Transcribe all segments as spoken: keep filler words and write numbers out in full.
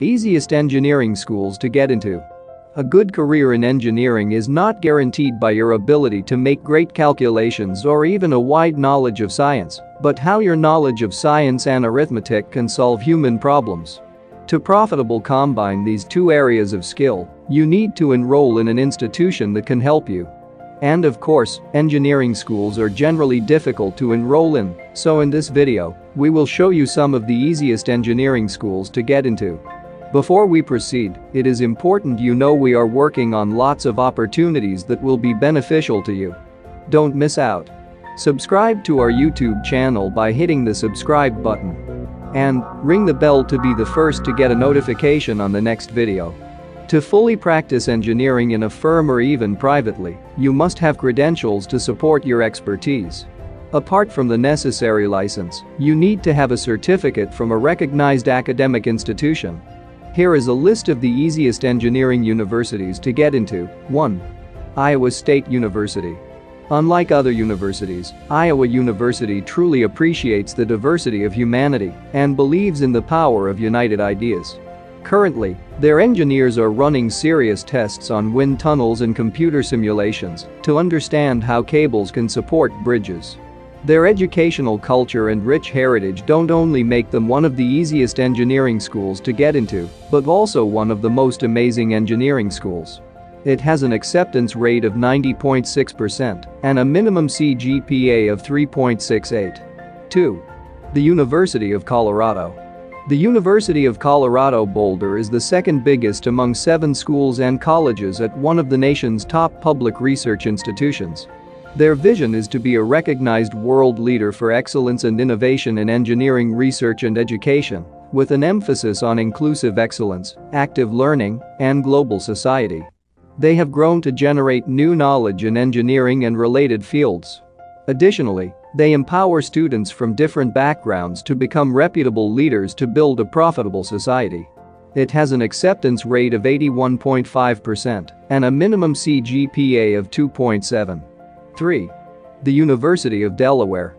Easiest engineering schools to get into. A good career in engineering is not guaranteed by your ability to make great calculations or even a wide knowledge of science, but how your knowledge of science and arithmetic can solve human problems. To profitably combine these two areas of skill, you need to enroll in an institution that can help you. And of course, engineering schools are generally difficult to enroll in, so in this video, we will show you some of the easiest engineering schools to get into. Before we proceed, it is important you know we are working on lots of opportunities that will be beneficial to you. Don't miss out. Subscribe to our YouTube channel by hitting the subscribe button. And ring the bell to be the first to get a notification on the next video. To fully practice engineering in a firm or even privately, you must have credentials to support your expertise. Apart from the necessary license, you need to have a certificate from a recognized academic institution. Here is a list of the easiest engineering universities to get into. one. Iowa State University. Unlike other universities, Iowa University truly appreciates the diversity of humanity and believes in the power of united ideas. Currently, their engineers are running serious tests on wind tunnels and computer simulations to understand how cables can support bridges. Their educational culture and rich heritage don't only make them one of the easiest engineering schools to get into, but also one of the most amazing engineering schools. It has an acceptance rate of ninety point six percent and a minimum C G P A of three point six eight. two. The University of Colorado. The University of Colorado Boulder is the second biggest among seven schools and colleges at one of the nation's top public research institutions. Their vision is to be a recognized world leader for excellence and innovation in engineering research and education, with an emphasis on inclusive excellence, active learning, and global society. They have grown to generate new knowledge in engineering and related fields. Additionally, they empower students from different backgrounds to become reputable leaders to build a profitable society. It has an acceptance rate of eighty-one point five percent and a minimum C G P A of two point seven. three. The University of Delaware.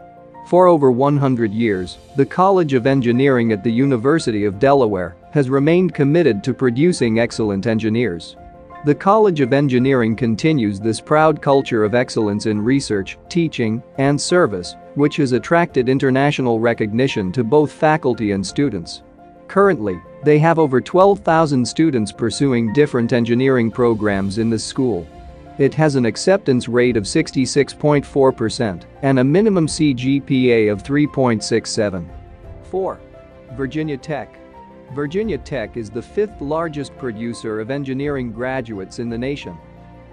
For over one hundred years, the College of Engineering at the University of Delaware has remained committed to producing excellent engineers. The College of Engineering continues this proud culture of excellence in research, teaching, and service, which has attracted international recognition to both faculty and students. Currently, they have over twelve thousand students pursuing different engineering programs in this school. It has an acceptance rate of sixty-six point four percent and a minimum C G P A of three point six seven. four. Virginia Tech. Virginia Tech is the fifth largest producer of engineering graduates in the nation.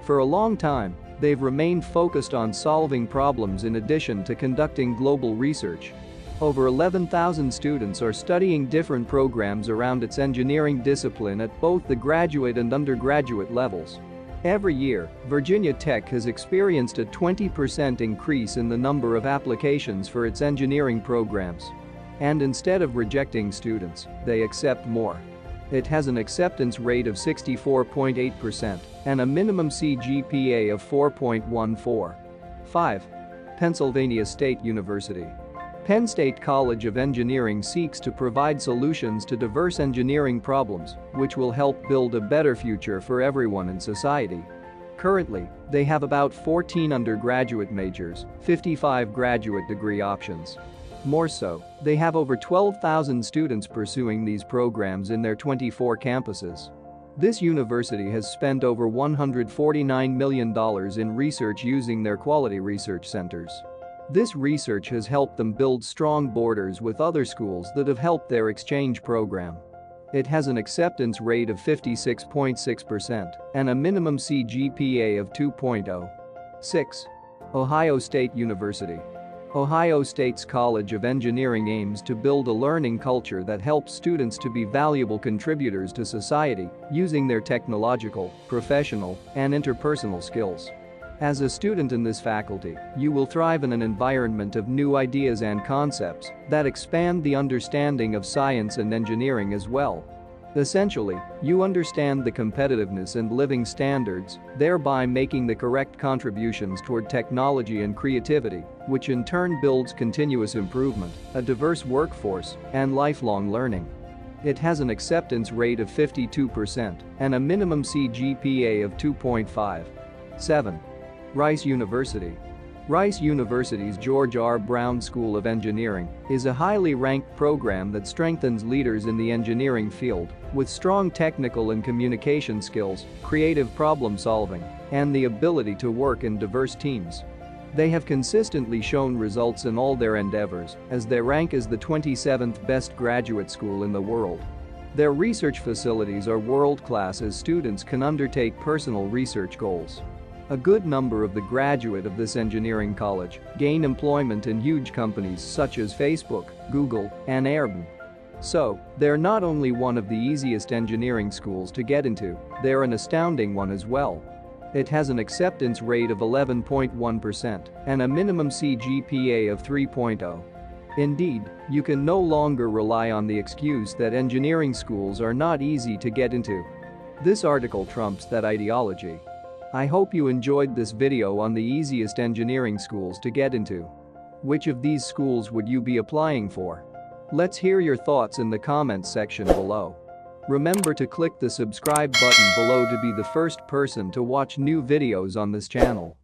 For a long time, they've remained focused on solving problems in addition to conducting global research. Over eleven thousand students are studying different programs around its engineering discipline at both the graduate and undergraduate levels. Every year, Virginia Tech has experienced a twenty percent increase in the number of applications for its engineering programs. And instead of rejecting students, they accept more. It has an acceptance rate of sixty-four point eight percent and a minimum C G P A of four point one four. five. Pennsylvania State University. Penn State College of Engineering seeks to provide solutions to diverse engineering problems, which will help build a better future for everyone in society. Currently, they have about fourteen undergraduate majors, fifty-five graduate degree options. More so, they have over twelve thousand students pursuing these programs in their twenty-four campuses. This university has spent over one hundred forty-nine million dollars in research using their quality research centers. This research has helped them build strong borders with other schools that have helped their exchange program. It has an acceptance rate of fifty-six point six percent and a minimum C G P A of two point oh. six. Ohio State University. Ohio State's College of Engineering aims to build a learning culture that helps students to be valuable contributors to society using their technological, professional, and interpersonal skills. As a student in this faculty, you will thrive in an environment of new ideas and concepts that expand the understanding of science and engineering as well. Essentially, you understand the competitiveness and living standards, thereby making the correct contributions toward technology and creativity, which in turn builds continuous improvement, a diverse workforce, and lifelong learning. It has an acceptance rate of fifty-two percent and a minimum C G P A of two point five seven. Rice University. Rice University's George R. Brown School of Engineering is a highly ranked program that strengthens leaders in the engineering field with strong technical and communication skills, creative problem solving, and the ability to work in diverse teams. They have consistently shown results in all their endeavors, as their rank is the twenty-seventh best graduate school in the world. Their research facilities are world-class, as students can undertake personal research goals. A good number of the graduates of this engineering college gain employment in huge companies such as Facebook, Google, and Airbnb. So, they're not only one of the easiest engineering schools to get into, they're an astounding one as well. It has an acceptance rate of eleven point one percent and a minimum C G P A of three point oh. Indeed, you can no longer rely on the excuse that engineering schools are not easy to get into. This article trumps that ideology. I hope you enjoyed this video on the easiest engineering schools to get into. Which of these schools would you be applying for? Let's hear your thoughts in the comments section below. Remember to click the subscribe button below to be the first person to watch new videos on this channel.